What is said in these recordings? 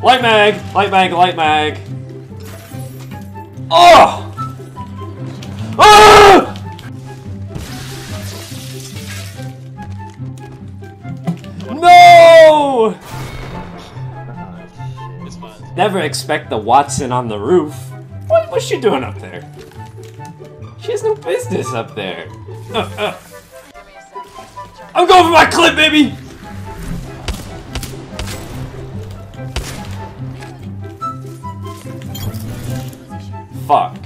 Light mag! Light mag! Light mag! Oh! Ah! No! It's fine. Never expect the Wattson on the roof. What's she doing up there? She has no business up there. I'm going for my clip, baby! Fuck.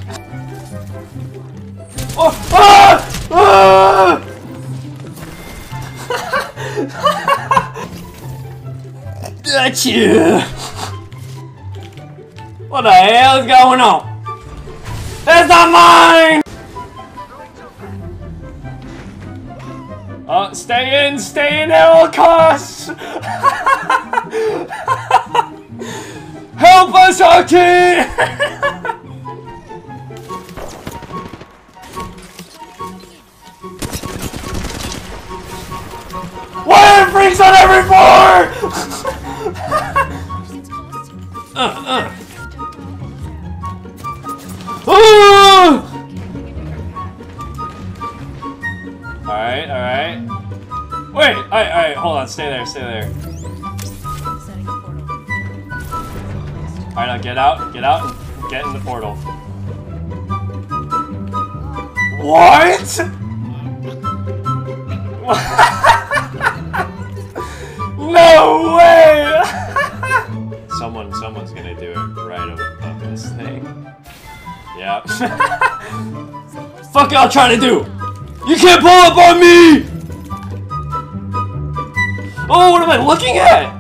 Oh! Ah! Ah! Gotcha! What the hell is going on? That's not mine! Stay in at all costs! Help us, Hockey! WHY ARE THERE FREAKS ON EVERY FLOOR?! Alright. Wait! Alright, hold on, stay there. Alright, now get out, and get in the portal. What?! No way! Someone's gonna do it right up this thing. Yeah. Fuck y'all trying to do! You can't pull up on me! Oh, what am I looking at?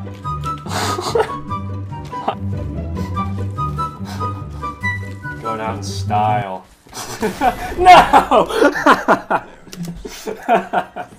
Go down in style. No!